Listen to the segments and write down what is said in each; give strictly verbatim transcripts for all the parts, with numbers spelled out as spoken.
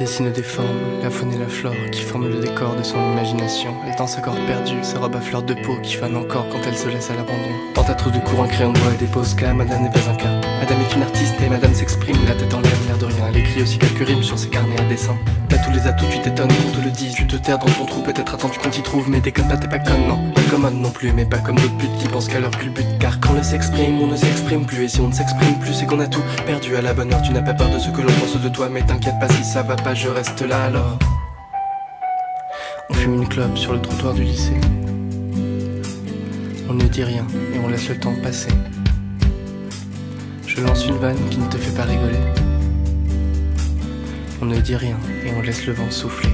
dessine des formes, la faune et la flore qui forment le décor de son imagination. Elle tend ce corps perdu, sa robe à fleurs de peau qui fane encore quand elle se laisse à l'abandon. Dans ta trousse de cour, un crayon de bois et des poses cas, madame n'est pas un cas. Madame est une artiste et madame s'exprime, la tête en l'air, l'air de rien. Elle écrit aussi quelques rimes sur ses carnets à dessin. T'as tous les atouts, tu t'étonnes, on te le dit. Tu te terres dans ton trou, peut-être attendu qu'on t'y trouve, mais t'es comme là, t'es pas conne, non. Pas commode non plus, mais pas comme d'autres putes qui pensent qu'à leur culbute. Car quand on s'exprime, on ne s'exprime plus. Et si on ne s'exprime plus, c'est qu'on a tout perdu. À la bonne heure, tu n'as pas peur de ce que l'on pense de toi, mais t'inquiète pas si ça va pas, je reste là alors. On fume une clope sur le trottoir du lycée. On ne dit rien et on laisse le temps passer. Je lance une vanne qui ne te fait pas rigoler. On ne dit rien et on laisse le vent souffler.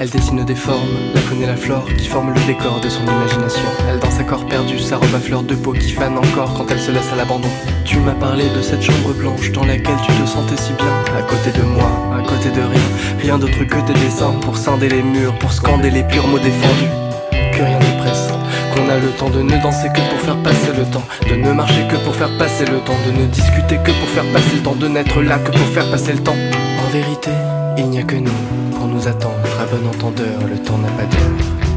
Elle dessine des formes, la faune et la flore qui forment le décor de son imagination. Elle danse à corps perdu, sa robe à fleurs de peau qui fane encore quand elle se laisse à l'abandon. Tu m'as parlé de cette chambre blanche dans laquelle tu te sentais si bien. À côté de moi, à côté de rien, rien d'autre que tes dessins pour scinder les murs, pour scander les purs mots défendus. Que rien ne presse, qu'on a le temps de ne danser que pour faire passer le temps, de ne marcher que pour faire passer le temps, de ne discuter que pour faire passer le temps, de n'être là que pour faire passer le temps. En vérité, il n'y a que nous pour nous attendre, à bon entendeur, le temps n'a pas d'heure.